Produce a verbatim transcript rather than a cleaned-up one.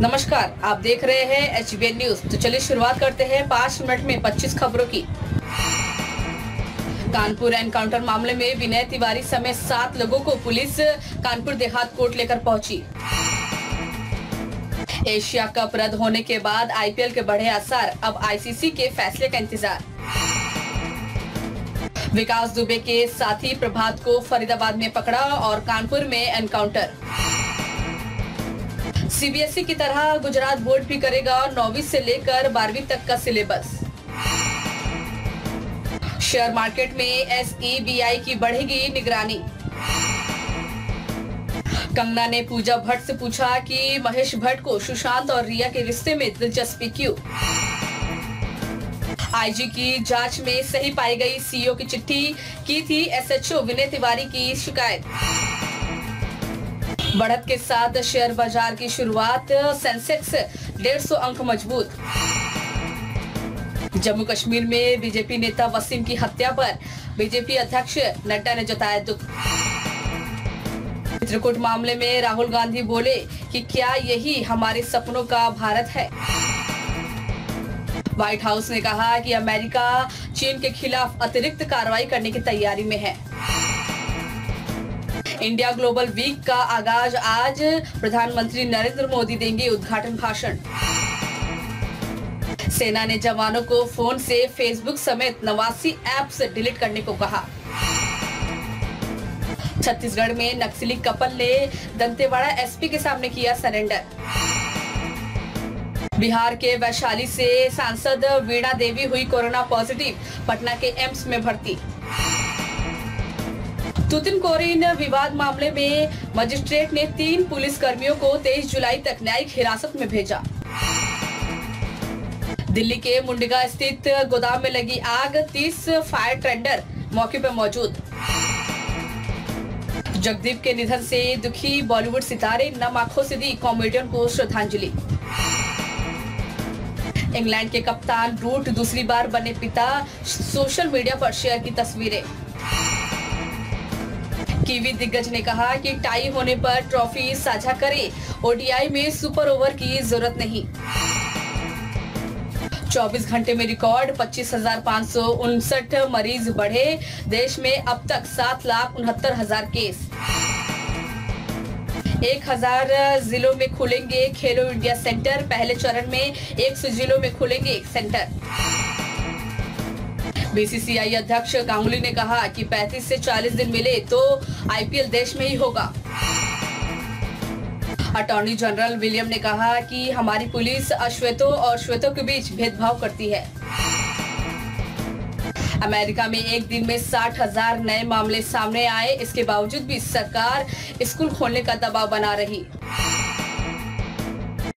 नमस्कार, आप देख रहे हैं एच बी एन न्यूज। तो चलिए शुरुआत करते हैं पाँच मिनट में पच्चीस खबरों की। कानपुर एनकाउंटर मामले में विनय तिवारी समेत सात लोगों को पुलिस कानपुर देहात कोर्ट लेकर पहुंची। एशिया कप रद्द होने के बाद आई पी एल के बढ़े असर, अब आई सी सी के फैसले का इंतजार। विकास दुबे के साथी प्रभात को फरीदाबाद में पकड़ा और कानपुर में encounter. C B S E की तरह गुजरात बोर्ड भी करेगा नौवीं से लेकर बारहवीं तक का सिलेबस। शेयर मार्केट में एस ई बी आई की बढ़ेगी निगरानी। कंगना ने पूजा भट्ट से पूछा कि महेश भट्ट को सुशांत और रिया के रिश्ते में दिलचस्पी क्यों। आई जी की जांच में सही पाई गई सी ओ की चिट्ठी, की थी S H O Vinay Tiwari की शिकायत। बढ़त के साथ शेयर बाजार की शुरुआत, सेंसेक्स डेढ़ सौ अंक मजबूत। जम्मू कश्मीर में बीजेपी नेता वसीम की हत्या पर बीजेपी अध्यक्ष नड्डा ने जताया दुख। चित्रकूट मामले में राहुल गांधी बोले कि क्या यही हमारे सपनों का भारत है। व्हाइट हाउस ने कहा कि अमेरिका चीन के खिलाफ अतिरिक्त कार्रवाई करने की तैयारी में है। इंडिया ग्लोबल वीक का आगाज आज, प्रधानमंत्री नरेंद्र मोदी देंगे उद्घाटन भाषण। सेना ने जवानों को फोन से फेसबुक समेत नवासी ऐप्स डिलीट करने को कहा। छत्तीसगढ़ में नक्सली कपल ने दंतेवाड़ा एस पी के सामने किया सरेंडर। बिहार के वैशाली से सांसद वीणा देवी हुई कोरोना पॉजिटिव, पटना के एम्स में भर्ती। तुतिन कोरिन विवाद मामले में मजिस्ट्रेट ने तीन पुलिस कर्मियों को तेईस जुलाई तक न्यायिक हिरासत में भेजा। दिल्ली के मुंडिगा स्थित गोदाम में लगी आग, तीस फायर टेंडर मौके पर मौजूद। जगदीप के निधन से दुखी बॉलीवुड सितारे, नम आंखों से दी कॉमेडियन को श्रद्धांजलि। इंग्लैंड के कप्तान रूट दूसरी बार बने पिता, सोशल मीडिया पर शेयर की तस्वीरें। कीवी दिग्गज ने कहा कि टाई होने पर ट्रॉफी साझा करें, ओ डी आई में सुपर ओवर की जरूरत नहीं। चौबीस घंटे में रिकॉर्ड पच्चीस हजार पाँच सौ उनसठ मरीज बढ़े, देश में अब तक सात लाख उनहत्तर हजार केस। एक हजार जिलों में खुलेंगे खेलो इंडिया सेंटर, पहले चरण में एक सौ जिलों में खुलेंगे एक सेंटर। बी सी सी आई अध्यक्ष गांगुली ने कहा कि पैंतीस से चालीस दिन मिले तो आई पी एल देश में ही होगा। अटॉर्नी जनरल विलियम ने कहा कि हमारी पुलिस अश्वेतों और श्वेतों के बीच भेदभाव करती है। अमेरिका में एक दिन में साठ हजार नए मामले सामने आए, इसके बावजूद भी सरकार स्कूल खोलने का दबाव बना रही।